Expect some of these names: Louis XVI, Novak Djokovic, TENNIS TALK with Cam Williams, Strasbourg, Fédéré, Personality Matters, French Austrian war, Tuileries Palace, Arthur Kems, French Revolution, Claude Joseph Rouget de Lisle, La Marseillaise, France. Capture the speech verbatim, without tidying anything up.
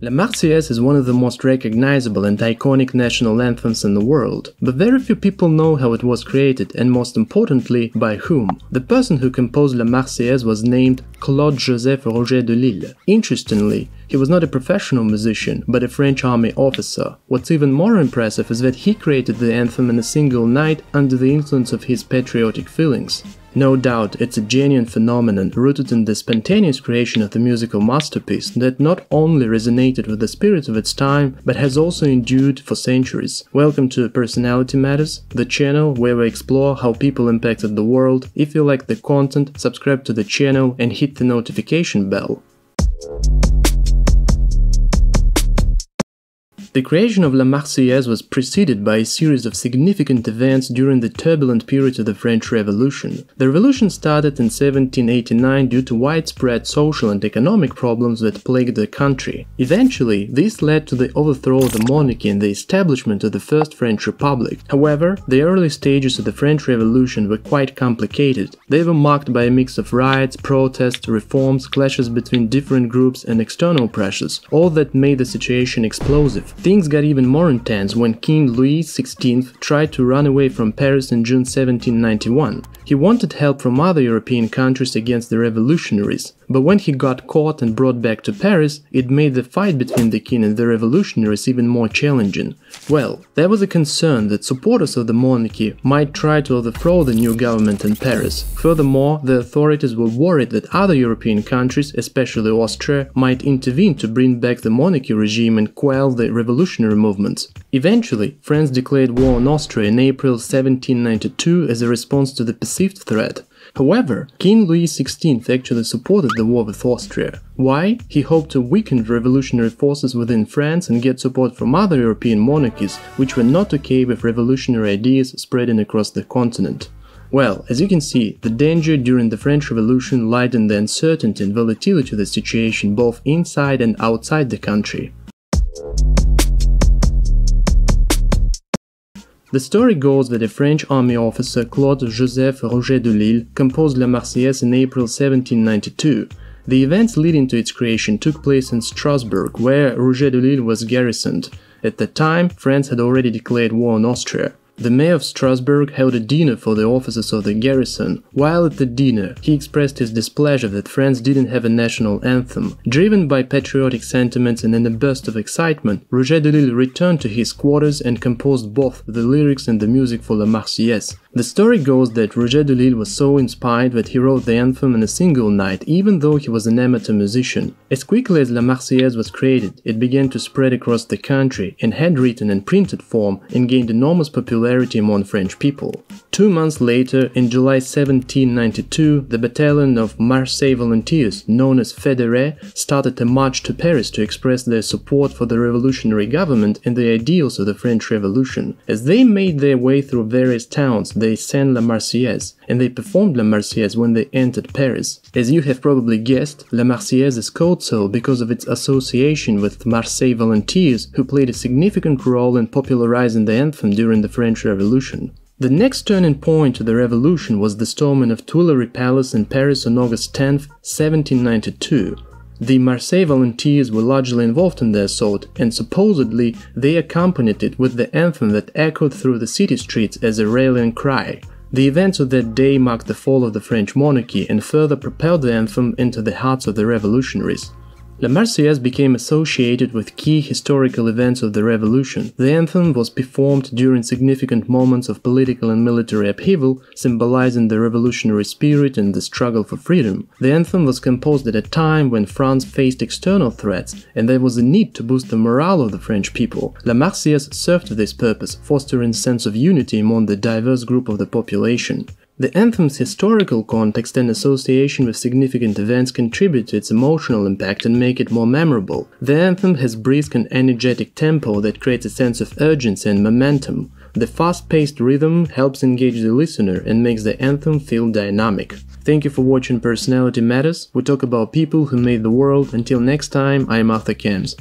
La Marseillaise is one of the most recognizable and iconic national anthems in the world, but very few people know how it was created and, most importantly, by whom. The person who composed La Marseillaise was named Claude Joseph Rouget de Lisle. Interestingly, he was not a professional musician, but a French army officer. What's even more impressive is that he created the anthem in a single night under the influence of his patriotic feelings. No doubt, it's a genuine phenomenon rooted in the spontaneous creation of the musical masterpiece that not only resonated with the spirit of its time, but has also endured for centuries. Welcome to Personality Matters, the channel where we explore how people impacted the world. If you like the content, subscribe to the channel and hit the notification bell. The creation of La Marseillaise was preceded by a series of significant events during the turbulent period of the French Revolution. The revolution started in seventeen eighty-nine due to widespread social and economic problems that plagued the country. Eventually, this led to the overthrow of the monarchy and the establishment of the First French Republic. However, the early stages of the French Revolution were quite complicated. They were marked by a mix of riots, protests, reforms, clashes between different groups and external pressures, all that made the situation explosive. Things got even more intense when King Louis the sixteenth tried to run away from Paris in June seventeen ninety-one. He wanted help from other European countries against the revolutionaries, but when he got caught and brought back to Paris, it made the fight between the king and the revolutionaries even more challenging. Well, there was a concern that supporters of the monarchy might try to overthrow the new government in Paris. Furthermore, the authorities were worried that other European countries, especially Austria, might intervene to bring back the monarchy regime and quell the revolution. revolutionary movements. Eventually, France declared war on Austria in April seventeen ninety-two as a response to the perceived threat. However, King Louis the sixteenth actually supported the war with Austria. Why? He hoped to weaken revolutionary forces within France and get support from other European monarchies, which were not okay with revolutionary ideas spreading across the continent. Well, as you can see, the danger during the French Revolution lied in the uncertainty and volatility of the situation both inside and outside the country. The story goes that a French army officer, Claude Joseph Rouget de Lisle, composed La Marseillaise in April seventeen ninety-two. The events leading to its creation took place in Strasbourg, where Rouget de Lisle was garrisoned. At that time, France had already declared war on Austria. The mayor of Strasbourg held a dinner for the officers of the garrison. While at the dinner, he expressed his displeasure that France didn't have a national anthem. Driven by patriotic sentiments and in a burst of excitement, Rouget de Lisle returned to his quarters and composed both the lyrics and the music for La Marseillaise. The story goes that Rouget de Lisle was so inspired that he wrote the anthem in a single night, even though he was an amateur musician. As quickly as La Marseillaise was created, it began to spread across the country in handwritten and printed form and gained enormous popularity among French people. Two months later, in July seventeen ninety-two, the battalion of Marseille volunteers, known as Fédérés, started a march to Paris to express their support for the revolutionary government and the ideals of the French Revolution. As they made their way through various towns, they sang La Marseillaise, and they performed La Marseillaise when they entered Paris. As you have probably guessed, La Marseillaise is called so because of its association with Marseille volunteers, who played a significant role in popularizing the anthem during the French Revolution. The next turning point to the revolution was the storming of Tuileries Palace in Paris on August tenth, seventeen ninety-two. The Marseille volunteers were largely involved in the assault, and supposedly they accompanied it with the anthem that echoed through the city streets as a rallying cry. The events of that day marked the fall of the French monarchy and further propelled the anthem into the hearts of the revolutionaries. La Marseillaise became associated with key historical events of the revolution. The anthem was performed during significant moments of political and military upheaval, symbolizing the revolutionary spirit and the struggle for freedom. The anthem was composed at a time when France faced external threats, and there was a need to boost the morale of the French people. La Marseillaise served this purpose, fostering a sense of unity among the diverse group of the population. The anthem's historical context and association with significant events contribute to its emotional impact and make it more memorable. The anthem has brisk and energetic tempo that creates a sense of urgency and momentum. The fast-paced rhythm helps engage the listener and makes the anthem feel dynamic. Thank you for watching Personality Matters. We talk about people who made the world. Until next time, I'm Arthur Kems.